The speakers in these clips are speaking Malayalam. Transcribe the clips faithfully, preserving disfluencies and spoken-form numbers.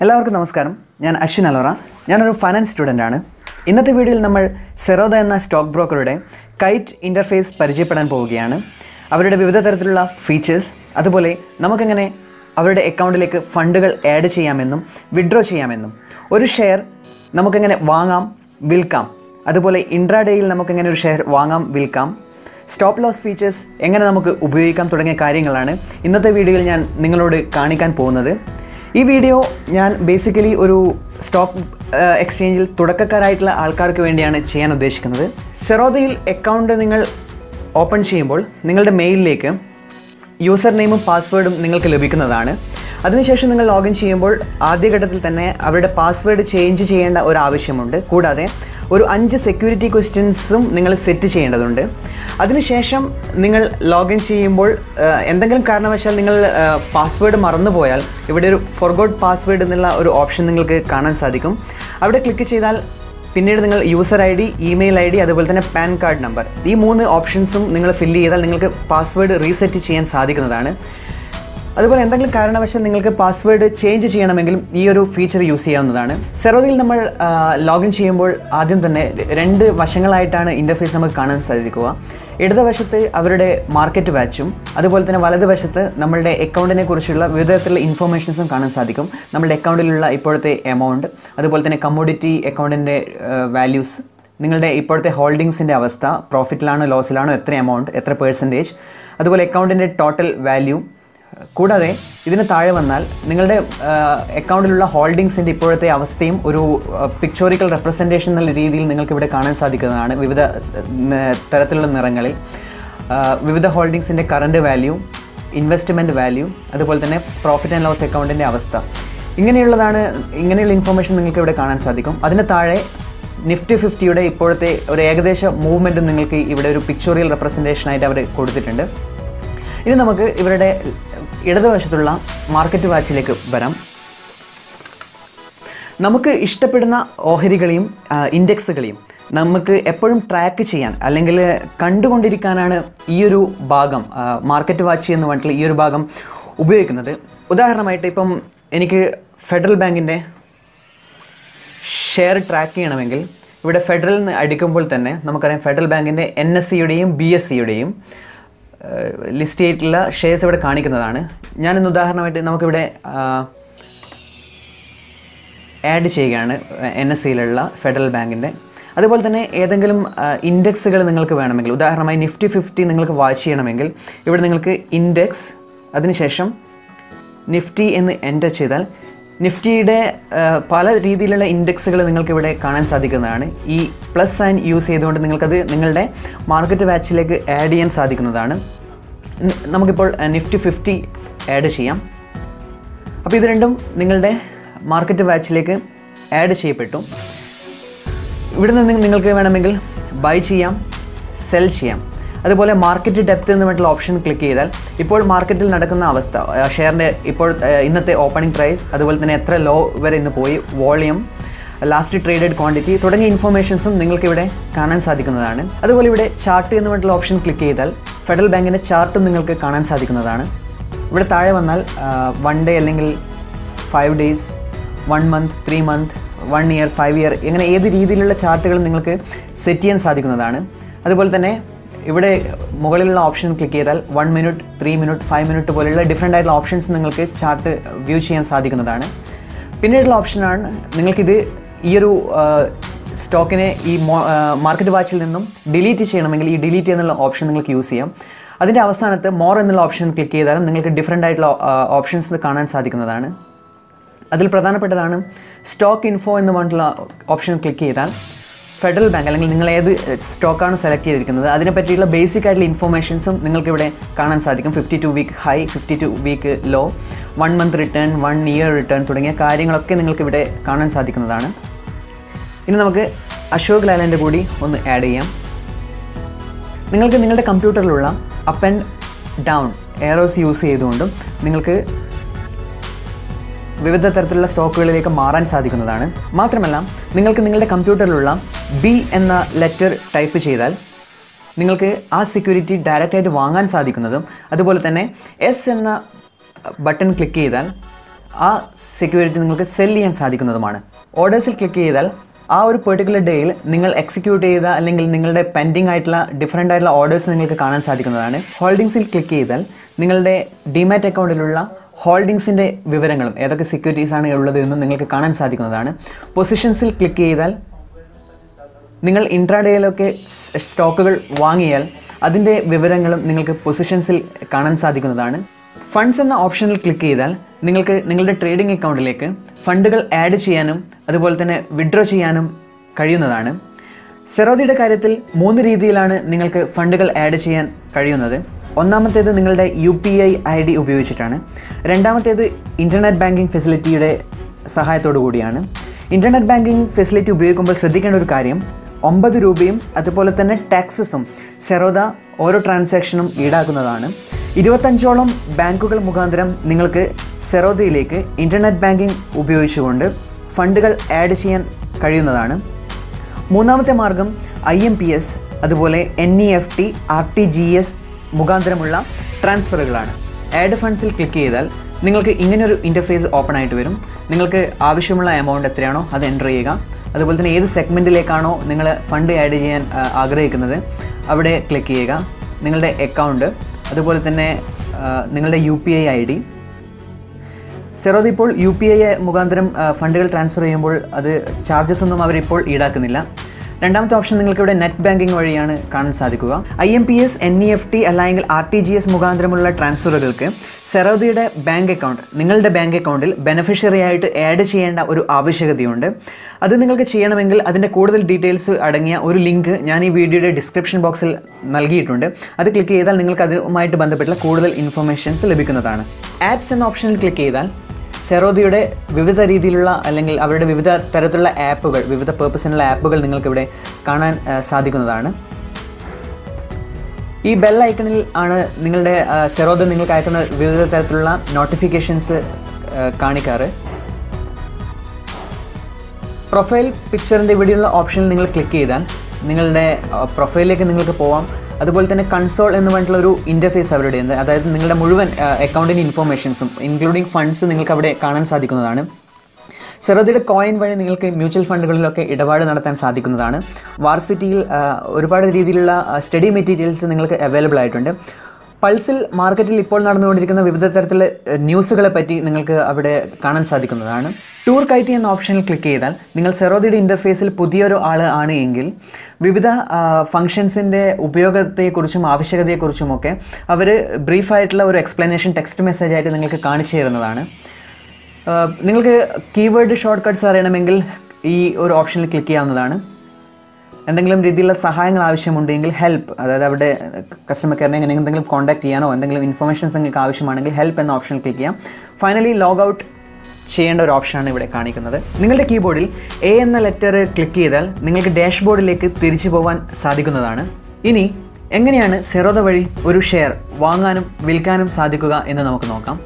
Hello, Namaskaram. I am Ashwin Alora. I am a finance student. In this video, we will Zerodha the stock broker Kite interface. We will add features. We will add account fund, add withdraw one share. We will add will come. That is intraday. We will share will come. Stop loss features. We will In this video, this video is basically a stock uh, exchange. If you have an account, you open your mail, username and password. If you log in, you password change and set security questions. If you log in, you password and forgot password. Click on user I D, email I D and PAN card number. These three options you fill in password reset. If you want to change your password, you can use this feature. In Zerodha, we log in and we interface. In the market value, the account information, the account amount, the commodity account values, the holdings, profit, loss, amount, percentage, the account total value. കൂടാതെ ഇതിനെ താഴെ വന്നാൽ നിങ്ങളുടെ അക്കൗണ്ടിലുള്ള ഹോൾഡിംഗ്സിന്റെ ഇപ്പോഴത്തെ അവസ്ഥയും ഒരു പിക്ചോറിക്കൽ റെപ്രസെന്റേഷൻ എന്ന രീതിയിൽ നിങ്ങൾക്ക് ഇവിടെ കാണാൻ സാധിക്കുന്നതാണ്. വിവിധ തരത്തിലുള്ള നിറങ്ങളിൽ വിവിധ ഹോൾഡിംഗ്സിന്റെ കറന്റ് വാല്യൂ, ഇൻവെസ്റ്റ്മെന്റ് വാല്യൂ, അതുപോലെ തന്നെ പ്രോഫിറ്റ് ആൻഡ് ലോസ് അക്കൗണ്ടിന്റെ അവസ്ഥ. ഇങ്ങനെയുള്ളതാണ് ഇങ്ങനെയുള്ള ഇൻഫർമേഷൻ നിങ്ങൾക്ക് ഇവിടെ കാണാൻ സാധിക്കും. അതിനെ താഴെ നിഫ്റ്റി fifty യുടെ ഇപ്പോഴത്തെ ഒരു ഏകദേശ മൂവ്മെന്റും നിങ്ങൾക്ക് ഇവിടെ ഒരു പിക്ചോറിയൽ റെപ്രസെന്റേഷൻ ആയിട്ട് അവർ കൊടുത്തിട്ടുണ്ട്. ഇനി നമുക്ക് ഇവരുടെ ഇടതുവശത്തുള്ള മാർക്കറ്റ് വാച്ചിലേക്ക് വരാം. നമുക്ക് ഇഷ്ടപ്പെടുന്ന ഓഹരികളെയും ഇൻഡെക്സുകളെയും നമുക്ക് എപ്പോഴും ട്രാക്ക് ചെയ്യാൻ അല്ലെങ്കിൽ കണ്ടുകൊണ്ടിരിക്കാനാണ് ഈ ഒരു ഭാഗം മാർക്കറ്റ് വാച്ച് എന്ന് പറഞ്ഞിട്ടുള്ള ഈ ഒരു ഭാഗം ഉപയോഗിക്കുന്നത്. ഉദാഹരണമായിട്ട് ഇപ്പം എനിക്ക് ഫെഡറൽ ബാങ്കിന്റെ ഷെയർ ട്രാക്ക് ചെയ്യണമെങ്കിൽ ഇവിടെ ഫെഡറൽ എന്ന് അടിക്കുമ്പോൾ തന്നെ നമുക്കറിയാം ഫെഡറൽ ബാങ്കിന്റെ N S E യുടെയും B S E യുടെയും ലിസ്റ്റ് ചെയ്തിട്ടുള്ള ഷെയർസ് ഇവിടെ കാണിക്കുന്നതാണ്. ഞാൻ ഇന്ന് ഉദാഹരണമായിട്ട് നമുക്കിവിടെ ആഡ് ചെയ്യുകയാണ് എൻ എസ് സിയിലുള്ള ഫെഡറൽ ബാങ്കിൻ്റെ. അതുപോലെ തന്നെ ഏതെങ്കിലും ഇൻഡെക്സുകൾ നിങ്ങൾക്ക് വേണമെങ്കിൽ ഉദാഹരണമായി നിഫ്റ്റി ഫിഫ്റ്റി നിങ്ങൾക്ക് വാച്ച് ചെയ്യണമെങ്കിൽ ഇവിടെ നിങ്ങൾക്ക് ഇൻഡെക്സ് അതിനുശേഷം നിഫ്റ്റി എന്ന് എൻ്റർ ചെയ്താൽ നിഫ്റ്റിയുടെ പല രീതിയിലുള്ള ഇൻഡെക്സുകൾ നിങ്ങൾക്കിവിടെ കാണാൻ സാധിക്കുന്നതാണ്. ഈ പ്ലസ് സൈൻ യൂസ് ചെയ്തുകൊണ്ട് നിങ്ങൾക്കത് നിങ്ങളുടെ മാർക്കറ്റ് വാച്ചിലേക്ക് ആഡ് ചെയ്യാൻ സാധിക്കുന്നതാണ്. നമുക്കിപ്പോൾ നിഫ്റ്റി ഫിഫ്റ്റി ആഡ് ചെയ്യാം. അപ്പോൾ ഇത് രണ്ടും നിങ്ങളുടെ മാർക്കറ്റ് വാച്ചിലേക്ക് ആഡ് ചെയ്യപ്പെട്ടു. ഇവിടെ നിന്ന് നിങ്ങൾക്ക് വേണമെങ്കിൽ ബൈ ചെയ്യാം, സെൽ ചെയ്യാം. അതുപോലെ മാർക്കറ്റ് ഡെപ്ത് എന്ന് പറഞ്ഞിട്ടുള്ള ഓപ്ഷൻ ക്ലിക്ക് ചെയ്താൽ ഇപ്പോൾ മാർക്കറ്റിൽ നടക്കുന്ന അവസ്ഥ, ഷെയറിൻ്റെ ഇപ്പോൾ ഇന്നത്തെ ഓപ്പണിംഗ് പ്രൈസ്, അതുപോലെ തന്നെ എത്ര ലോ വരെ ഇന്ന് പോയി, വോളിയം, ലാസ്റ്റ് ട്രേഡഡ് ക്വാണ്ടിറ്റി തുടങ്ങിയ ഇൻഫർമേഷൻസും നിങ്ങൾക്കിവിടെ കാണാൻ സാധിക്കുന്നതാണ്. അതുപോലെ ഇവിടെ ചാർട്ട് എന്ന് പറഞ്ഞിട്ടുള്ള ഓപ്ഷൻ ക്ലിക്ക് ചെയ്താൽ ഫെഡറൽ ബാങ്കിൻ്റെ ചാർട്ടും നിങ്ങൾക്ക് കാണാൻ സാധിക്കുന്നതാണ്. ഇവിടെ താഴെ വന്നാൽ വൺ ഡേ അല്ലെങ്കിൽ five days, one month, three month, one year, five year, ഇങ്ങനെ ഏത് രീതിയിലുള്ള ചാർട്ടുകൾ നിങ്ങൾക്ക് സെറ്റ് ചെയ്യാൻ സാധിക്കുന്നതാണ്. അതുപോലെ തന്നെ ഇവിടെ മുകളിലുള്ള ഓപ്ഷൻ ക്ലിക്ക് ചെയ്താൽ one minute, three minute, five minute പോലെയുള്ള ഡിഫറെൻ്റ് ആയിട്ടുള്ള ഓപ്ഷൻസ് നിങ്ങൾക്ക് ചാർട്ട് വ്യൂ ചെയ്യാൻ സാധിക്കുന്നതാണ്. പിന്നീടുള്ള ഓപ്ഷനാണ് നിങ്ങൾക്കിത് ഈ ഒരു സ്റ്റോക്കിനെ ഈ മാർക്കറ്റ് വാച്ചിൽ നിന്നും ഡിലീറ്റ് ചെയ്യണമെങ്കിൽ ഈ ഡിലീറ്റ് എന്നുള്ള ഓപ്ഷൻ നിങ്ങൾക്ക് യൂസ് ചെയ്യാം. അതിൻ്റെ അവസാനത്ത് മോർ എന്നുള്ള ഓപ്ഷൻ ക്ലിക്ക് ചെയ്താലും നിങ്ങൾക്ക് ഡിഫറെൻ്റ് ആയിട്ടുള്ള ഓപ്ഷൻസ് കാണാൻ സാധിക്കുന്നതാണ്. അതിൽ പ്രധാനപ്പെട്ടതാണ് സ്റ്റോക്ക് ഇൻഫോ എന്ന് പറഞ്ഞിട്ടുള്ള ഓപ്ഷൻ ക്ലിക്ക് ചെയ്താൽ ഫെഡറൽ ബാങ്ക് അല്ലെങ്കിൽ നിങ്ങൾ ഏത് സ്റ്റോക്കാണ് സെലക്ട് ചെയ്തിരിക്കുന്നത് അതിനെ പറ്റിയുള്ള ബേസിക് ആയിട്ടുള്ള ഇൻഫോർമേഷൻസും നിങ്ങൾക്കിവിടെ കാണാൻ സാധിക്കും. Fifty two week high, fifty two week low, one month return, one year return തുടങ്ങിയ കാര്യങ്ങളൊക്കെ നിങ്ങൾക്കിവിടെ കാണാൻ സാധിക്കുന്നതാണ്. ഇനി നമുക്ക് അശോക് ലാലൻ്റെ കൂടി ഒന്ന് ആഡ് ചെയ്യാം. നിങ്ങൾക്ക് നിങ്ങളുടെ കമ്പ്യൂട്ടറിലുള്ള up and down arrows use ചെയ്തുകൊണ്ടും നിങ്ങൾക്ക് വിവിധ തരത്തിലുള്ള സ്റ്റോക്കുകളിലേക്ക് മാറാൻ സാധിക്കുന്നതാണ്. മാത്രമല്ല നിങ്ങൾക്ക് നിങ്ങളുടെ കമ്പ്യൂട്ടറിലുള്ള ബി എന്ന ലെറ്റർ ടൈപ്പ് ചെയ്താൽ നിങ്ങൾക്ക് ആ സെക്യൂരിറ്റി ഡയറക്റ്റായിട്ട് വാങ്ങാൻ സാധിക്കുന്നതും അതുപോലെ തന്നെ എസ് എന്ന ബട്ടൺ ക്ലിക്ക് ചെയ്താൽ ആ സെക്യൂരിറ്റി നിങ്ങൾക്ക് സെൽ ചെയ്യാൻ സാധിക്കുന്നതുമാണ്. ഓർഡേഴ്സിൽ ക്ലിക്ക് ചെയ്താൽ ആ ഒരു പെർട്ടിക്കുലർ ഡേയിൽ നിങ്ങൾ എക്സിക്യൂട്ട് ചെയ്ത അല്ലെങ്കിൽ നിങ്ങളുടെ പെൻഡിങ് ആയിട്ടുള്ള ഡിഫറൻ്റ് ആയിട്ടുള്ള ഓർഡേഴ്സ് നിങ്ങൾക്ക് കാണാൻ സാധിക്കുന്നതാണ്. ഹോൾഡിങ്സിൽ ക്ലിക്ക് ചെയ്താൽ നിങ്ങളുടെ ഡിമാറ്റ് അക്കൗണ്ടിലുള്ള ഹോൾഡിങ്സിൻ്റെ വിവരങ്ങളും ഏതൊക്കെ സെക്യൂരിറ്റീസാണ് ഉള്ളത് എന്നും നിങ്ങൾക്ക് കാണാൻ സാധിക്കുന്നതാണ്. പൊസിഷൻസിൽ ക്ലിക്ക് ചെയ്താൽ നിങ്ങൾ ഇൻട്രാഡേയിലൊക്കെ സ്റ്റോക്കുകൾ വാങ്ങിയാൽ അതിൻ്റെ വിവരങ്ങളും നിങ്ങൾക്ക് പൊസിഷൻസിൽ കാണാൻ സാധിക്കുന്നതാണ്. ഫണ്ട്സ് എന്ന ഓപ്ഷനിൽ ക്ലിക്ക് ചെയ്താൽ നിങ്ങൾക്ക് നിങ്ങളുടെ ട്രേഡിംഗ് അക്കൗണ്ടിലേക്ക് ഫണ്ടുകൾ ആഡ് ചെയ്യാനും അതുപോലെ തന്നെ വിഡ്രോ ചെയ്യാനും കഴിയുന്നതാണ്. സെറോധയുടെ കാര്യത്തിൽ മൂന്ന് രീതിയിലാണ് നിങ്ങൾക്ക് ഫണ്ടുകൾ ആഡ് ചെയ്യാൻ കഴിയുന്നത്. ഒന്നാമത്തേത് നിങ്ങളുടെ U P I I D ഉപയോഗിച്ചിട്ടാണ്. രണ്ടാമത്തേത് ഇൻ്റർനെറ്റ് ബാങ്കിങ് ഫെസിലിറ്റിയുടെ സഹായത്തോടു കൂടിയാണ്. ഇൻ്റർനെറ്റ് ബാങ്കിങ് ഫെസിലിറ്റി ഉപയോഗിക്കുമ്പോൾ ശ്രദ്ധിക്കേണ്ട ഒരു കാര്യം, ഒമ്പത് രൂപയും അതുപോലെ തന്നെ ടാക്സസും സെറോധ ഓരോ ട്രാൻസാക്ഷനും ഈടാക്കുന്നതാണ്. ഇരുപത്തഞ്ചോളം ബാങ്കുകൾ മുഖാന്തരം നിങ്ങൾക്ക് സെറോധയിലേക്ക് ഇൻ്റർനെറ്റ് ബാങ്കിങ് ഉപയോഗിച്ചുകൊണ്ട് ഫണ്ടുകൾ ആഡ് ചെയ്യാൻ കഴിയുന്നതാണ്. മൂന്നാമത്തെ മാർഗം ഐ എം പി എസ് അതുപോലെ N E F T R T G S മുഖാന്തരമുള്ള ട്രാൻസ്ഫറുകളാണ്. ആഡ് ഫണ്ട്സിൽ ക്ലിക്ക് ചെയ്താൽ നിങ്ങൾക്ക് ഇങ്ങനൊരു ഇൻ്റർഫേസ് ഓപ്പൺ ആയിട്ട് വരും. നിങ്ങൾക്ക് ആവശ്യമുള്ള എമൗണ്ട് എത്രയാണോ അത് എൻ്റർ ചെയ്യുക. അതുപോലെ തന്നെ ഏത് സെഗ്മെൻറ്റിലേക്കാണോ നിങ്ങൾ ഫണ്ട് ആഡ് ചെയ്യാൻ ആഗ്രഹിക്കുന്നത് അവിടെ ക്ലിക്ക് ചെയ്യുക. നിങ്ങളുടെ അക്കൗണ്ട് അതുപോലെ തന്നെ നിങ്ങളുടെ U P I I D. Zerodha ഇപ്പോൾ യു പി ഐ മുഖാന്തരം ഫണ്ടുകൾ ട്രാൻസ്ഫർ ചെയ്യുമ്പോൾ അത് ചാർജസ് ഒന്നും അവരിപ്പോൾ ഈടാക്കുന്നില്ല. രണ്ടാമത്തെ ഓപ്ഷൻ നിങ്ങൾക്ക് ഇവിടെ നെറ്റ് ബാങ്കിങ് വഴിയാണ് കാണാൻ സാധിക്കുക. I M P S N E F T അല്ലെങ്കിൽ ആർ ടി ജി എസ് മുഖാന്തരമുള്ള ട്രാൻസ്ഫറുകൾക്ക് സെറോധയുടെ ബാങ്ക് അക്കൗണ്ട് നിങ്ങളുടെ ബാങ്ക് അക്കൗണ്ടിൽ ബെനഫിഷ്യറി ആയിട്ട് ആഡ് ചെയ്യേണ്ട ഒരു ആവശ്യകതയുണ്ട്. അത് നിങ്ങൾക്ക് ചെയ്യണമെങ്കിൽ അതിൻ്റെ കൂടുതൽ ഡീറ്റെയിൽസ് അടങ്ങിയ ഒരു ലിങ്ക് ഞാൻ ഈ വീഡിയോയുടെ ഡിസ്ക്രിപ്ഷൻ ബോക്സിൽ നൽകിയിട്ടുണ്ട്. അത് ക്ലിക്ക് ചെയ്താൽ നിങ്ങൾക്ക് അതുമായിട്ട് ബന്ധപ്പെട്ടുള്ള കൂടുതൽ ഇൻഫർമേഷൻസ് ലഭിക്കുന്നതാണ്. ആപ്സ് എന്ന ഓപ്ഷനിൽ ക്ലിക്ക് ചെയ്താൽ സെറോധയുടെ വിവിധ രീതിയിലുള്ള അല്ലെങ്കിൽ അവരുടെ വിവിധ തരത്തിലുള്ള ആപ്പുകൾ വിവിധ പേർപ്പസിനുള്ള ആപ്പുകൾ നിങ്ങൾക്കിവിടെ കാണാൻ സാധിക്കുന്നതാണ്. ഈ ബെൽ ഐക്കണിൽ ആണ് നിങ്ങളുടെ സെറോധ നിങ്ങൾക്ക് അയക്കുന്ന വിവിധ തരത്തിലുള്ള നോട്ടിഫിക്കേഷൻസ് കാണിക്കാറ്. പ്രൊഫൈൽ പിക്ചറിൻ്റെ ഇവിടെയുള്ള ഓപ്ഷനിൽ നിങ്ങൾ ക്ലിക്ക് ചെയ്താൽ നിങ്ങളുടെ പ്രൊഫൈലിലേക്ക് നിങ്ങൾക്ക് പോവാം. അതുപോലെ തന്നെ കൺസോൾ എന്ന് പറഞ്ഞിട്ടുള്ള ഒരു ഇൻ്റർഫേസ് അവരുടെ ഉണ്ട്. അതായത് നിങ്ങളുടെ മുഴുവൻ അക്കൗണ്ടിൻ്റെ ഇൻഫോർമേഷൻസും ഇൻക്ലൂഡിങ് ഫണ്ട്സ് നിങ്ങൾക്ക് അവിടെ കാണാൻ സാധിക്കുന്നതാണ്. സെറോധയുടെ കോയിൻ വഴി നിങ്ങൾക്ക് മ്യൂച്വൽ ഫണ്ടുകളിലൊക്കെ ഇടപാട് നടത്താൻ സാധിക്കുന്നതാണ്. വാർസിറ്റിയിൽ ഒരുപാട് രീതിയിലുള്ള സ്റ്റഡി മെറ്റീരിയൽസ് നിങ്ങൾക്ക് അവൈലബിൾ ആയിട്ടുണ്ട്. പൾസിൽ മാർക്കറ്റിൽ ഇപ്പോൾ നടന്നുകൊണ്ടിരിക്കുന്ന വിവിധ തരത്തിലുള്ള ന്യൂസുകളെ പറ്റി നിങ്ങൾക്ക് അവിടെ കാണാൻ സാധിക്കുന്നതാണ്. ടൂർ കൈറ്റ് എന്ന ഓപ്ഷനിൽ ക്ലിക്ക് ചെയ്താൽ നിങ്ങൾ സെറോധയുടെ ഇൻ്റർഫേസിൽ പുതിയൊരു ആൾ ആണ് എങ്കിൽ വിവിധ ഫങ്ഷൻസിൻ്റെ ഉപയോഗത്തെക്കുറിച്ചും ആവശ്യകതയെക്കുറിച്ചുമൊക്കെ അവർ ബ്രീഫായിട്ടുള്ള ഒരു എക്സ്പ്ലനേഷൻ ടെക്സ്റ്റ് മെസ്സേജായിട്ട് നിങ്ങൾക്ക് കാണിച്ചു തരുന്നതാണ്. നിങ്ങൾക്ക് കീവേഡ് ഷോർട്ട് കട്ട്സ് അറിയണമെങ്കിൽ ഈ ഒരു ഓപ്ഷനിൽ ക്ലിക്ക് ചെയ്യാവുന്നതാണ്. എന്തെങ്കിലും രീതിയിലുള്ള സഹായങ്ങൾ ആവശ്യമുണ്ടെങ്കിൽ ഹെൽപ്പ്, അതായത് അവിടെ കസ്റ്റമർ കെയറിനെ എങ്ങനെ എന്തെങ്കിലും കോൺടാക്ട് ചെയ്യാനോ എന്തെങ്കിലും ഇൻഫർമേഷൻസ് നിങ്ങൾക്ക് ആവശ്യമാണെങ്കിൽ ഹെൽപ്പ് എന്ന ഓപ്ഷനിൽ ക്ലിക്ക് ചെയ്യാം. ഫൈനലി ലോഗ് ഔട്ട് ചെയ്യേണ്ട ഒരു ഓപ്ഷനാണ് ഇവിടെ കാണിക്കുന്നത്. നിങ്ങളുടെ കീബോർഡിൽ എ എന്ന ലെറ്റർ ക്ലിക്ക് ചെയ്താൽ നിങ്ങൾക്ക് ഡാഷ്ബോർഡിലേക്ക് തിരിച്ചു പോകാൻ സാധിക്കുന്നതാണ്. ഇനി എങ്ങനെയാണ് സെറോധ വഴി ഒരു ഷെയർ വാങ്ങാനും വിൽക്കാനും സാധിക്കുക എന്ന് നമുക്ക് നോക്കാം.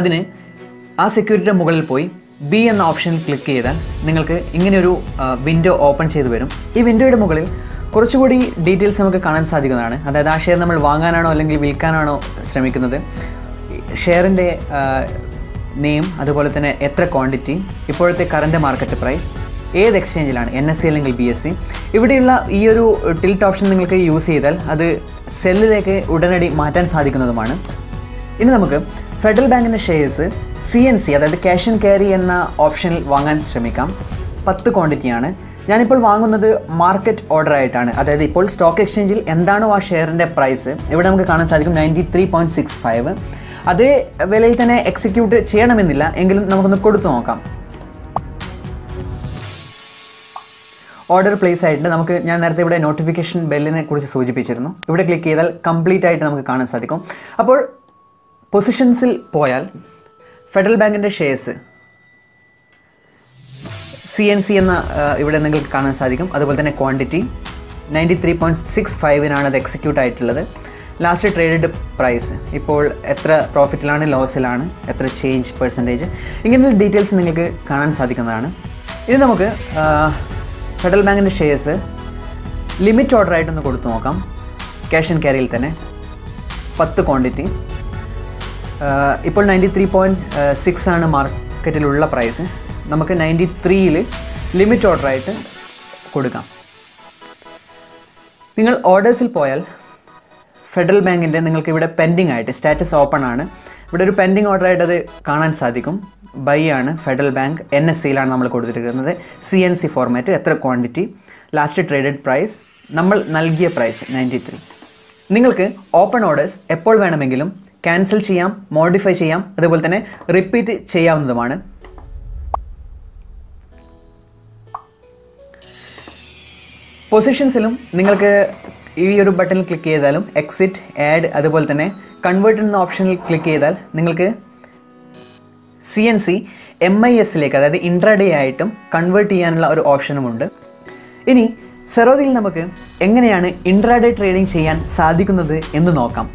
അതിന് ആ സെക്യൂരിറ്റിയുടെ മുകളിൽ പോയി ബി എന്ന ഓപ്ഷനിൽ ക്ലിക്ക് ചെയ്താൽ നിങ്ങൾക്ക് ഇങ്ങനെയൊരു വിൻഡോ ഓപ്പൺ ചെയ്ത് വരും. ഈ വിൻഡോയുടെ മുകളിൽ കുറച്ചുകൂടി ഡീറ്റെയിൽസ് നമുക്ക് കാണാൻ സാധിക്കുന്നതാണ്. അതായത് ആ ഷെയർ നമ്മൾ വാങ്ങാനാണോ അല്ലെങ്കിൽ വിൽക്കാനാണോ ശ്രമിക്കുന്നത്, ഷെയറിൻ്റെ നെയിം, അതുപോലെ തന്നെ എത്ര ക്വാണ്ടിറ്റി, ഇപ്പോഴത്തെ കറൻറ്റ് മാർക്കറ്റ് പ്രൈസ്, ഏത് എക്സ്ചേഞ്ചിലാണ്, എൻ എസ് സി അല്ലെങ്കിൽ ബി എസ് സി. ഇവിടെയുള്ള ഈ ഒരു ടിൽറ്റ് ഓപ്ഷൻ നിങ്ങൾക്ക് യൂസ് ചെയ്താൽ അത് സെല്ലിലേക്ക് ഉടനടി മാറ്റാൻ സാധിക്കുന്നതുമാണ്. ഇനി നമുക്ക് ഫെഡറൽ ബാങ്കിൻ്റെ ഷെയർസ് സി എൻ സി അതായത് ക്യാഷ് ആൻഡ് ക്യാരി എന്ന ഓപ്ഷനിൽ വാങ്ങാൻ ശ്രമിക്കാം. പത്ത് ക്വാണ്ടിറ്റിയാണ്. ഞാനിപ്പോൾ വാങ്ങുന്നത് മാർക്കറ്റ് ഓർഡർ ആയിട്ടാണ്. അതായത് ഇപ്പോൾ സ്റ്റോക്ക് എക്സ്ചേഞ്ചിൽ എന്താണോ ആ ഷെയറിൻ്റെ പ്രൈസ് ഇവിടെ നമുക്ക് കാണാൻ സാധിക്കും ninety three point six five. അതേ വിലയിൽ തന്നെ എക്സിക്യൂട്ട് ചെയ്യണമെന്നില്ല, എങ്കിലും നമുക്കൊന്ന് കൊടുത്തു നോക്കാം. ഓർഡർ പ്ലേസ് ആയിട്ടുണ്ട്. നമുക്ക് ഞാൻ നേരത്തെ ഇവിടെ നോട്ടിഫിക്കേഷൻ ബെല്ലിനെ കുറിച്ച് സൂചിപ്പിച്ചിരുന്നു. ഇവിടെ ക്ലിക്ക് ചെയ്താൽ കംപ്ലീറ്റ് ആയിട്ട് നമുക്ക് കാണാൻ സാധിക്കും. അപ്പോൾ പൊസിഷൻസിൽ പോയാൽ ഫെഡറൽ ബാങ്കിൻ്റെ ഷെയർസ് സി എൻ സി എന്ന ഇവിടെ നിങ്ങൾക്ക് കാണാൻ സാധിക്കും. അതുപോലെ തന്നെ quantity ninety three point six ഫൈവിനാണ് അത് എക്സിക്യൂട്ട് ആയിട്ടുള്ളത്. ലാസ്റ്റ് ട്രേഡഡ് പ്രൈസ്, ഇപ്പോൾ എത്ര പ്രോഫിറ്റിലാണ്, ലോസിലാണ്, എത്ര ചേഞ്ച് പെർസെൻറ്റേജ്, ഇങ്ങനെയുള്ള ഡീറ്റെയിൽസ് നിങ്ങൾക്ക് കാണാൻ സാധിക്കുന്നതാണ്. ഇനി നമുക്ക് ഫെഡറൽ ബാങ്കിൻ്റെ ഷെയർസ് ലിമിറ്റ് ഓർഡർ ആയിട്ടൊന്ന് കൊടുത്തു നോക്കാം. ക്യാഷ് ആൻഡ് ക്യാരിയിൽ തന്നെ പത്ത് ക്വാണ്ടിറ്റി, ഇപ്പോൾ ninety-three point six ആണ് മാർക്കറ്റിലുള്ള പ്രൈസ്. നമുക്ക് ninety-three-ൽ ലിമിറ്റ് ഓർഡർ ആയിട്ട് കൊടുക്കാം. നിങ്ങൾ ഓർഡേഴ്സിൽ പോയാൽ ഫെഡറൽ ബാങ്കിൻ്റെ നിങ്ങൾക്ക് ഇവിടെ പെൻഡിങ് ആയിട്ട് സ്റ്റാറ്റസ് ഓപ്പൺ ആണ്. ഇവിടെ ഒരു പെൻഡിങ് ഓർഡർ ആയിട്ട് അത് കാണാൻ സാധിക്കും. ബൈ ആണ് ഫെഡറൽ ബാങ്ക്, എൻ എസ് സിയിലാണ് നമ്മൾ കൊടുത്തിരിക്കുന്നത്. സി എൻ സി ഫോർമാറ്റ്, എത്ര ക്വാണ്ടിറ്റി, ലാസ്റ്റ് ട്രേഡഡ് പ്രൈസ്, നമ്മൾ നൽകിയ പ്രൈസ് നയൻറ്റി ത്രീ. നിങ്ങൾക്ക് ഓപ്പൺ ഓർഡേഴ്സ് എപ്പോൾ വേണമെങ്കിലും ക്യാൻസൽ ചെയ്യാം, മോഡിഫൈ ചെയ്യാം, അതുപോലെ തന്നെ റിപ്പീറ്റ് ചെയ്യാവുന്നതുമാണ്. പൊസിഷൻസിലും നിങ്ങൾക്ക് ഈ ഒരു ബട്ടണിൽ ക്ലിക്ക് ചെയ്താലും എക്സിറ്റ്, ആഡ്, അതുപോലെ തന്നെ കൺവേർട്ട് എന്ന ഓപ്ഷനിൽ ക്ലിക്ക് ചെയ്താൽ നിങ്ങൾക്ക് C N C M I എസിലേക്ക്, അതായത് ഇൻട്രാഡേ ആയിട്ടും കൺവേർട്ട് ചെയ്യാനുള്ള ഒരു ഓപ്ഷനുമുണ്ട്. ഇനി സെറോദയിൽ നമുക്ക് എങ്ങനെയാണ് ഇൻട്രാഡേ ട്രേഡിംഗ് ചെയ്യാൻ സാധിക്കുന്നത് എന്ന് നോക്കാം.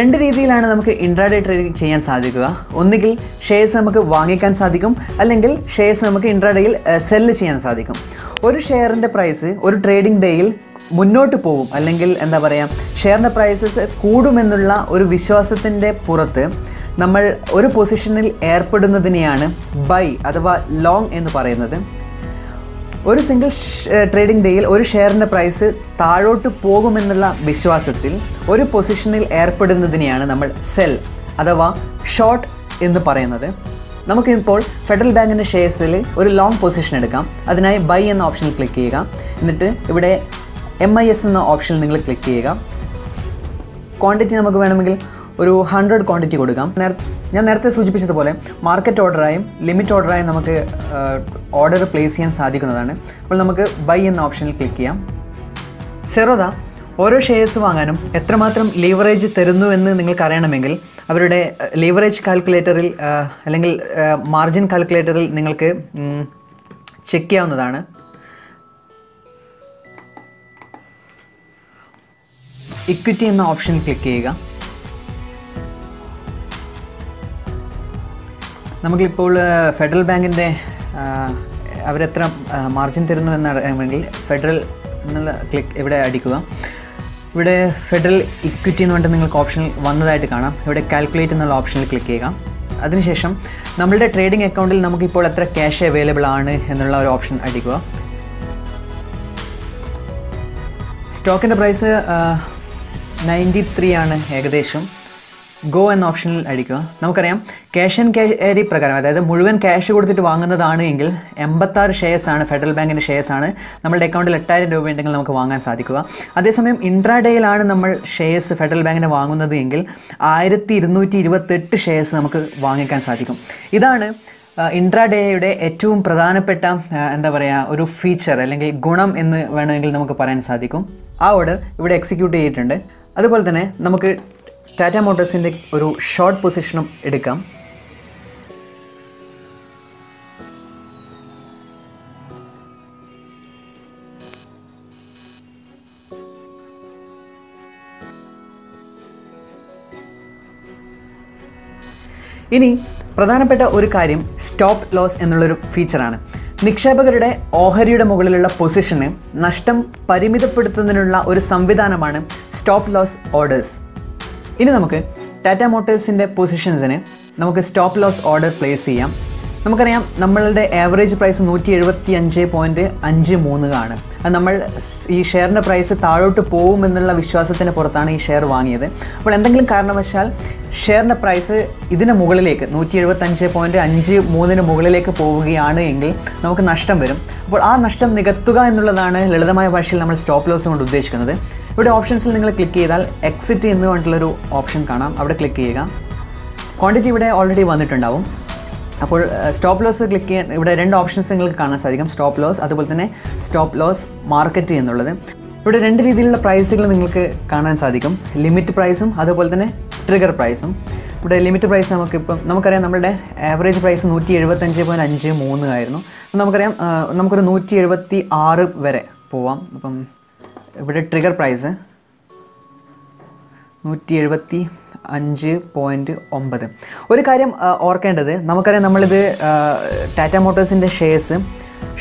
രണ്ട് രീതിയിലാണ് നമുക്ക് ഇൻട്രാഡേ ട്രേഡിംഗ് ചെയ്യാൻ സാധിക്കുക. ഒന്നുകിൽ ഷെയർസ് നമുക്ക് വാങ്ങിക്കാൻ സാധിക്കും, അല്ലെങ്കിൽ ഷെയർസ് നമുക്ക് ഇൻട്രാഡേയിൽ സെല്ല് ചെയ്യാൻ സാധിക്കും. ഒരു ഷെയറിൻ്റെ പ്രൈസ് ഒരു ട്രേഡിംഗ് ഡേയിൽ മുന്നോട്ട് പോകും, അല്ലെങ്കിൽ എന്താ പറയുക, ഷെയറിൻ്റെ പ്രൈസസ് കൂടുമെന്നുള്ള ഒരു വിശ്വാസത്തിൻ്റെ പുറത്ത് നമ്മൾ ഒരു പൊസിഷനിൽ ഏർപ്പെടുന്നതിനെയാണ് ബൈ അഥവാ ലോങ് എന്ന് പറയുന്നത്. ഒരു സിംഗിൾ ട്രേഡിംഗ് ഡേയിൽ ഒരു ഷെയറിൻ്റെ പ്രൈസ് താഴോട്ട് പോകുമെന്നുള്ള വിശ്വാസത്തിൽ ഒരു പൊസിഷനിൽ ഏർപ്പെടുന്നതിനെയാണ് നമ്മൾ സെൽ അഥവാ ഷോർട്ട് എന്ന് പറയുന്നത്. നമുക്കിപ്പോൾ ഫെഡറൽ ബാങ്കിൻ്റെ ഷെയർസിൽ ഒരു ലോങ് പൊസിഷൻ എടുക്കാം. അതിനായി ബൈ എന്ന ഓപ്ഷനിൽ ക്ലിക്ക് ചെയ്യുക. എന്നിട്ട് ഇവിടെ എം ഐ എസ് എന്ന ഓപ്ഷനിൽ നിങ്ങൾ ക്ലിക്ക് ചെയ്യുക. ക്വാണ്ടിറ്റി നമുക്ക് വേണമെങ്കിൽ ഒരു ഹൺഡ്രഡ് ക്വാണ്ടിറ്റി കൊടുക്കാം. ഞാൻ നേരത്തെ സൂചിപ്പിച്ചതുപോലെ മാർക്കറ്റ് ഓർഡറായും ലിമിറ്റ് ഓർഡറായും നമുക്ക് ഓർഡർ പ്ലേസ് ചെയ്യാൻ സാധിക്കുന്നതാണ്. അപ്പോൾ നമുക്ക് ബൈ എന്ന ഓപ്ഷനിൽ ക്ലിക്ക് ചെയ്യാം. സെറോദ ഓരോ ഷെയർസ് വാങ്ങാനും എത്രമാത്രം ലീവറേജ് തരുന്നു എന്ന് നിങ്ങൾക്ക് അറിയണമെങ്കിൽ അവരുടെ ലീവറേജ് കാൽക്കുലേറ്ററിൽ അല്ലെങ്കിൽ മാർജിൻ കാൽക്കുലേറ്ററിൽ നിങ്ങൾക്ക് ചെക്ക് ചെയ്യാവുന്നതാണ്. ഇക്വിറ്റി എന്ന ഓപ്ഷനിൽ ക്ലിക്ക് ചെയ്യുക. നമുക്കിപ്പോൾ ഫെഡറൽ ബാങ്കിൻ്റെ അവരെത്ര മാർജിൻ തരുന്നു എന്നറിയാമെങ്കിൽ ഫെഡറൽ എന്നുള്ള ക്ലിക്ക് ഇവിടെ അടിക്കുക. ഇവിടെ ഫെഡറൽ ഇക്വിറ്റി എന്ന് പറഞ്ഞിട്ട് നിങ്ങൾക്ക് ഓപ്ഷനിൽ വന്നതായിട്ട് കാണാം. ഇവിടെ കാൽക്കുലേറ്റ് എന്നുള്ള ഓപ്ഷനിൽ ക്ലിക്ക് ചെയ്യുക. അതിനുശേഷം നമ്മളുടെ ട്രേഡിംഗ് അക്കൗണ്ടിൽ നമുക്കിപ്പോൾ എത്ര ക്യാഷ് അവൈലബിൾ ആണ് എന്നുള്ള ഒരു ഓപ്ഷൻ അടിക്കുക. സ്റ്റോക്കിൻ്റെ പ്രൈസ് നയൻറ്റി ത്രീ ആണ് ഏകദേശം. ഗോ എന്ന ഓപ്ഷനിൽ അടിക്കുക. നമുക്കറിയാം ക്യാഷ് ആൻഡ് ക്യാരി പ്രകാരം, അതായത് മുഴുവൻ ക്യാഷ് കൊടുത്തിട്ട് വാങ്ങുന്നതാണ് എങ്കിൽ എൺപത്താറ് ഷെയർസാണ്, ഫെഡറൽ ബാങ്കിൻ്റെ ഷെയർസാണ്. നമ്മളുടെ അക്കൗണ്ടിൽ എട്ടായിരം രൂപ ഉണ്ടെങ്കിൽ നമുക്ക് വാങ്ങാൻ സാധിക്കുക. അതേസമയം ഇൻട്രാഡേയിലാണ് നമ്മൾ ഷെയർസ് ഫെഡറൽ ബാങ്കിൻ്റെ വാങ്ങുന്നത് എങ്കിൽ ആയിരത്തി ഇരുന്നൂറ്റി ഇരുപത്തെട്ട് ഷെയർസ് നമുക്ക് വാങ്ങിക്കാൻ സാധിക്കും. ഇതാണ് ഇൻട്രാഡേയുടെ ഏറ്റവും പ്രധാനപ്പെട്ട എന്താ പറയുക ഒരു ഫീച്ചർ അല്ലെങ്കിൽ ഗുണം എന്ന് വേണമെങ്കിൽ നമുക്ക് പറയാൻ സാധിക്കും. ആ ഓർഡർ ഇവിടെ എക്സിക്യൂട്ട് ചെയ്തിട്ടുണ്ട്. അതുപോലെ തന്നെ നമുക്ക് ടാറ്റ മോട്ടോഴ്സിൻ്റെ ഒരു ഷോർട്ട് പൊസിഷനും എടുക്കാം. ഇനി പ്രധാനപ്പെട്ട ഒരു കാര്യം സ്റ്റോപ്പ് ലോസ് എന്നുള്ളൊരു ഫീച്ചറാണ്. നിക്ഷേപകരുടെ ഓഹരിയുടെ മുകളിലുള്ള പൊസിഷന് നഷ്ടം പരിമിതപ്പെടുത്തുന്നതിനുള്ള ഒരു സംവിധാനമാണ് സ്റ്റോപ്പ് ലോസ് ഓർഡേഴ്സ്. ഇനി നമുക്ക് ടാറ്റ മോട്ടേഴ്സിൻ്റെ പൊസിഷൻസിന് നമുക്ക് സ്റ്റോപ്പ് ലോസ് ഓർഡർ പ്ലേസ് ചെയ്യാം. നമുക്കറിയാം നമ്മളുടെ ആവറേജ് പ്രൈസ് നൂറ്റി എഴുപത്തി അഞ്ച് പോയിൻറ്റ് അഞ്ച് മൂന്ന് ആണ്. അത് നമ്മൾ ഈ ഷെയറിൻ്റെ പ്രൈസ് താഴോട്ട് പോകുമെന്നുള്ള വിശ്വാസത്തിന് പുറത്താണ് ഈ ഷെയർ വാങ്ങിയത്. അപ്പോൾ എന്തെങ്കിലും കാരണവശാൽ ഷെയറിൻ്റെ പ്രൈസ് ഇതിന് മുകളിലേക്ക് നൂറ്റി എഴുപത്തഞ്ച് പോയിൻറ്റ് അഞ്ച് മൂന്നിന് മുകളിലേക്ക് പോവുകയാണ് എങ്കിൽ നമുക്ക് നഷ്ടം വരും. അപ്പോൾ ആ നഷ്ടം നികത്തുക എന്നുള്ളതാണ് ലളിതമായ ഭാഷയിൽ നമ്മൾ സ്റ്റോപ്പ് ലോസ് കൊണ്ട് ഉദ്ദേശിക്കുന്നത്. ഇവിടെ ഓപ്ഷൻസിൽ നിങ്ങൾ ക്ലിക്ക് ചെയ്താൽ എക്സിറ്റ് എന്ന് പറഞ്ഞിട്ടുള്ളൊരു ഓപ്ഷൻ കാണാം. അവിടെ ക്ലിക്ക് ചെയ്യുക. ക്വാണ്ടിറ്റി ഇവിടെ ഓൾറെഡി വന്നിട്ടുണ്ടാവും. അപ്പോൾ സ്റ്റോപ്പ് ലോസ് ക്ലിക്ക് ചെയ്യാൻ ഇവിടെ രണ്ട് ഓപ്ഷൻസ് നിങ്ങൾക്ക് കാണാൻ സാധിക്കും. സ്റ്റോപ്പ് ലോസ്, അതുപോലെ തന്നെ സ്റ്റോപ്പ് ലോസ് മാർക്കറ്റ് എന്നുള്ളത്. ഇവിടെ രണ്ട് രീതിയിലുള്ള പ്രൈസുകൾ നിങ്ങൾക്ക് കാണാൻ സാധിക്കും. ലിമിറ്റ് പ്രൈസും അതുപോലെ തന്നെ ട്രിഗർ പ്രൈസും. ഇവിടെ ലിമിറ്റ് പ്രൈസ് നമുക്കിപ്പം നമുക്കറിയാം നമ്മളുടെ ആവറേജ് പ്രൈസ് നൂറ്റി എഴുപത്തഞ്ച് പോയിൻറ്റ് അഞ്ച് മൂന്ന് ആയിരുന്നു. അപ്പം നമുക്കറിയാം നമുക്കൊരു നൂറ്റി എഴുപത്തി ആറ് വരെ പോവാം. അപ്പം ഇവിടെ ട്രിഗർ പ്രൈസ് നൂറ്റി എഴുപത്തി അഞ്ച് പോയിൻറ്റ് ഒമ്പത്. ഒരു കാര്യം ഓർക്കേണ്ടത്, നമുക്കറിയാം നമ്മളിത് ടാറ്റ മോട്ടോഴ്സിൻ്റെ ഷെയർസ്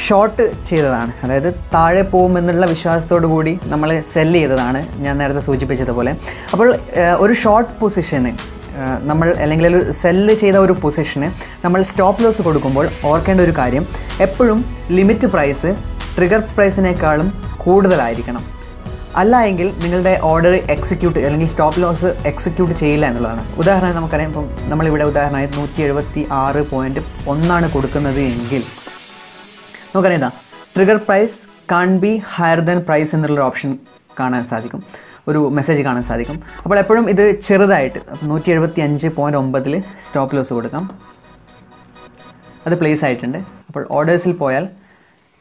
ഷോർട്ട് ചെയ്തതാണ്. അതായത് താഴെ പോകുമെന്നുള്ള വിശ്വാസത്തോടു കൂടി നമ്മൾ സെല്ല് ചെയ്തതാണ് ഞാൻ നേരത്തെ സൂചിപ്പിച്ചതുപോലെ. അപ്പോൾ ഒരു ഷോർട്ട് പൊസിഷന് നമ്മൾ അല്ലെങ്കിൽ ഒരു സെല്ല് ചെയ്ത ഒരു പൊസിഷന് നമ്മൾ സ്റ്റോപ്പ് ലോസ് കൊടുക്കുമ്പോൾ ഓർക്കേണ്ട ഒരു കാര്യം, എപ്പോഴും ലിമിറ്റ് പ്രൈസ് ട്രിഗർ പ്രൈസിനേക്കാളും കൂടുതലായിരിക്കണം. അല്ല എങ്കിൽ നിങ്ങളുടെ ഓർഡർ എക്സിക്യൂട്ട് അല്ലെങ്കിൽ സ്റ്റോപ്പ് ലോസ് എക്സിക്യൂട്ട് ചെയ്യില്ല എന്നുള്ളതാണ്. ഉദാഹരണം നമുക്കറിയാം, ഇപ്പം നമ്മളിവിടെ ഉദാഹരണമായി നൂറ്റി എഴുപത്തി ആറ് പോയിൻറ്റ് ഒന്നാണ് കൊടുക്കുന്നത് എങ്കിൽ നമുക്കറിയാം ഇതാ trigger price can be higher than price എന്നുള്ളൊരു ഓപ്ഷൻ കാണാൻ സാധിക്കും, ഒരു മെസ്സേജ് കാണാൻ സാധിക്കും. അപ്പോൾ എപ്പോഴും ഇത് ചെറുതായിട്ട് നൂറ്റി എഴുപത്തി അഞ്ച് പോയിൻറ്റ് ഒമ്പതിൽ സ്റ്റോപ്പ് ലോസ് കൊടുക്കാം, അത് പ്ലേസ് ആയിട്ടുണ്ട്. അപ്പോൾ ഓർഡേഴ്സിൽ പോയാൽ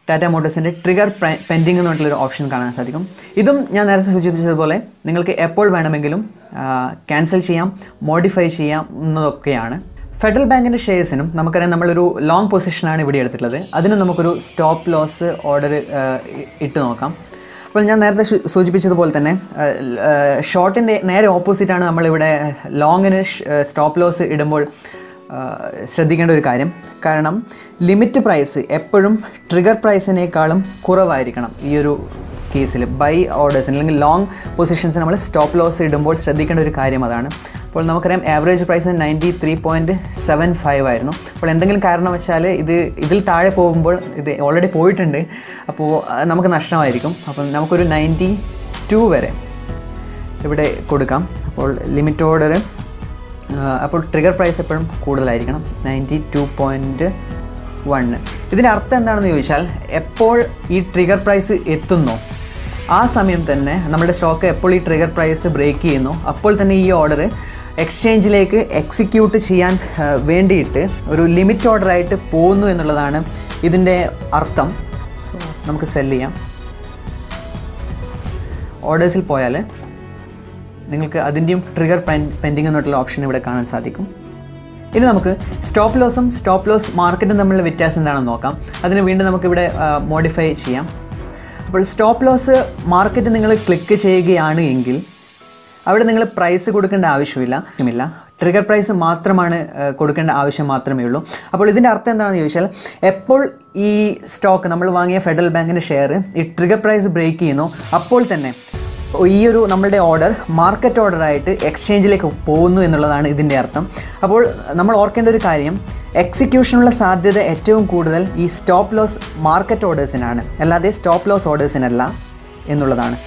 ടാറ്റ മോട്ടോഴ്സിൻ്റെ ട്രിഗർ പെൻഡിങ് എന്നുള്ളൊരു ഓപ്ഷൻ കാണാൻ സാധിക്കും. ഇതും ഞാൻ നേരത്തെ സൂചിപ്പിച്ചതുപോലെ നിങ്ങൾക്ക് എപ്പോൾ വേണമെങ്കിലും ക്യാൻസൽ ചെയ്യാം, മോഡിഫൈ ചെയ്യാം എന്നതൊക്കെയാണ്. ഫെഡറൽ ബാങ്കിൻ്റെ ഷെയർസിനും നമുക്കറിയാം നമ്മളൊരു ലോങ് പൊസിഷനാണ് ഇവിടെ എടുത്തിട്ടുള്ളത്, അതിനും നമുക്കൊരു സ്റ്റോപ്പ് ലോസ് ഓർഡർ ഇട്ട് നോക്കാം. അപ്പോൾ ഞാൻ നേരത്തെ സൂചിപ്പിച്ചതുപോലെ തന്നെ ഷോർട്ടിൻ്റെ നേരെ ഓപ്പോസിറ്റാണ് നമ്മളിവിടെ ലോങ്ങിന് സ്റ്റോപ്പ് ലോസ് ഇടുമ്പോൾ ശ്രദ്ധിക്കേണ്ട ഒരു കാര്യം. കാരണം ലിമിറ്റ് പ്രൈസ് എപ്പോഴും ട്രിഗർ പ്രൈസിനേക്കാളും കുറവായിരിക്കണം. ഈ ഒരു കേസിൽ ബൈ ഓർഡേഴ്സിന് അല്ലെങ്കിൽ ലോങ് പൊസിഷൻസ് നമ്മൾ സ്റ്റോപ്പ് ലോസ് ഇടുമ്പോൾ ശ്രദ്ധിക്കേണ്ട ഒരു കാര്യം അതാണ്. അപ്പോൾ നമുക്കറിയാം average price ninety three point seven five ആയിരുന്നു. അപ്പോൾ എന്തെങ്കിലും കാരണവശാൽ ഇത് ഇതിൽ താഴെ പോകുമ്പോൾ ഇത് ഓൾറെഡി പോയിട്ടുണ്ട്, അപ്പോൾ നമുക്ക് നഷ്ടമായിരിക്കും. അപ്പം നമുക്കൊരു നയൻറ്റി ടു വരെ ഇവിടെ കൊടുക്കാം. അപ്പോൾ ലിമിറ്റ് ഓർഡർ, അപ്പോൾ ട്രിഗർ പ്രൈസ് എപ്പോഴും കൂടുതലായിരിക്കണം, നയൻറ്റി ടു പോയിൻറ്റ് വണ്ണ്. ഇതിൻ്റെ അർത്ഥം എന്താണെന്ന് ചോദിച്ചാൽ എപ്പോൾ ഈ ട്രിഗർ പ്രൈസ് എത്തുന്നു ആ സമയം തന്നെ നമ്മുടെ സ്റ്റോക്ക് എപ്പോൾ ഈ ട്രിഗർ പ്രൈസ് ബ്രേക്ക് ചെയ്യുന്നു അപ്പോൾ തന്നെ ഈ ഓർഡർ എക്സ്ചേഞ്ചിലേക്ക് എക്സിക്യൂട്ട് ചെയ്യാൻ വേണ്ടിയിട്ട് ഒരു ലിമിറ്റ് ഓർഡറായിട്ട് പോകുന്നു എന്നുള്ളതാണ് ഇതിൻ്റെ അർത്ഥം. സോ നമുക്ക് സെല്ല് ചെയ്യാം. ഓർഡേഴ്സിൽ പോയാൽ നിങ്ങൾക്ക് അതിൻ്റെയും ട്രിഗർ പെൻഡിങ് എന്നുള്ള ഓപ്ഷൻ ഇവിടെ കാണാൻ സാധിക്കും. ഇനി നമുക്ക് സ്റ്റോപ്പ് ലോസും സ്റ്റോപ്പ് ലോസ് മാർക്കറ്റും തമ്മിലുള്ള വ്യത്യാസം എന്താണെന്ന് നോക്കാം. അതിന് വീണ്ടും നമുക്കിവിടെ മോഡിഫൈ ചെയ്യാം. അപ്പോൾ സ്റ്റോപ്പ് ലോസ് മാർക്കറ്റ് നിങ്ങൾ ക്ലിക്ക് ചെയ്യുകയാണ് എങ്കിൽ അവിടെ നിങ്ങൾ പ്രൈസ് കൊടുക്കേണ്ട ആവശ്യമില്ല ഇല്ല ട്രിഗർ പ്രൈസ് മാത്രമാണ് കൊടുക്കേണ്ട ആവശ്യം മാത്രമേ ഉള്ളൂ. അപ്പോൾ ഇതിൻ്റെ അർത്ഥം എന്താണെന്ന് ചോദിച്ചാൽ എപ്പോൾ ഈ സ്റ്റോക്ക് നമ്മൾ വാങ്ങിയ ഫെഡറൽ ബാങ്കിൻ്റെ ഷെയർ ഈ ട്രിഗർ പ്രൈസ് ബ്രേക്ക് ചെയ്യുന്നു അപ്പോൾ തന്നെ ഈ ഒരു നമ്മളുടെ ഓർഡർ മാർക്കറ്റ് ഓർഡറായിട്ട് എക്സ്ചേഞ്ചിലേക്ക് പോകുന്നു എന്നുള്ളതാണ് ഇതിൻ്റെ അർത്ഥം. അപ്പോൾ നമ്മൾ ഓർക്കേണ്ട ഒരു കാര്യം, എക്സിക്യൂഷനുള്ള സാധ്യത ഏറ്റവും കൂടുതൽ ഈ സ്റ്റോപ്പ് ലോസ് മാർക്കറ്റ് ഓർഡേഴ്സിനാണ്, അല്ലാതെ സ്റ്റോപ്പ് ലോസ് ഓർഡേഴ്സിനല്ല എന്നുള്ളതാണ്.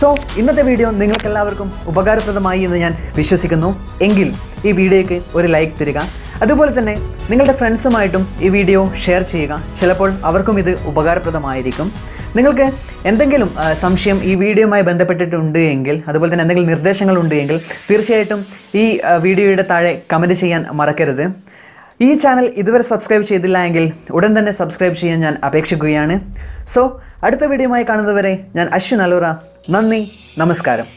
സോ ഇന്നത്തെ വീഡിയോ നിങ്ങൾക്കെല്ലാവർക്കും ഉപകാരപ്രദമായി എന്ന് ഞാൻ വിശ്വസിക്കുന്നു. എങ്കിൽ ഈ വീഡിയോയ്ക്ക് ഒരു ലൈക്ക് തരിക, അതുപോലെ തന്നെ നിങ്ങളുടെ ഫ്രണ്ട്സുമായിട്ടും ഈ വീഡിയോ ഷെയർ ചെയ്യുക, ചിലപ്പോൾ അവർക്കും ഇത് ഉപകാരപ്രദമായിരിക്കും. നിങ്ങൾക്ക് എന്തെങ്കിലും സംശയം ഈ വീഡിയോയുമായി ബന്ധപ്പെട്ടിട്ടുണ്ട് എങ്കിൽ, അതുപോലെ തന്നെ എന്തെങ്കിലും നിർദ്ദേശങ്ങളുണ്ട് എങ്കിൽ തീർച്ചയായിട്ടും ഈ വീഡിയോയുടെ താഴെ കമൻറ്റ് ചെയ്യാൻ മറക്കരുത്. ഈ ചാനൽ ഇതുവരെ സബ്സ്ക്രൈബ് ചെയ്തില്ല എങ്കിൽ ഉടൻ തന്നെ സബ്സ്ക്രൈബ് ചെയ്യാൻ ഞാൻ അപേക്ഷിക്കുകയാണ്. സോ അടുത്ത വീഡിയോയുമായി കാണുന്നതുവരെ ഞാൻ അശ്വിൻ അലോറ, നന്ദി, നമസ്കാരം.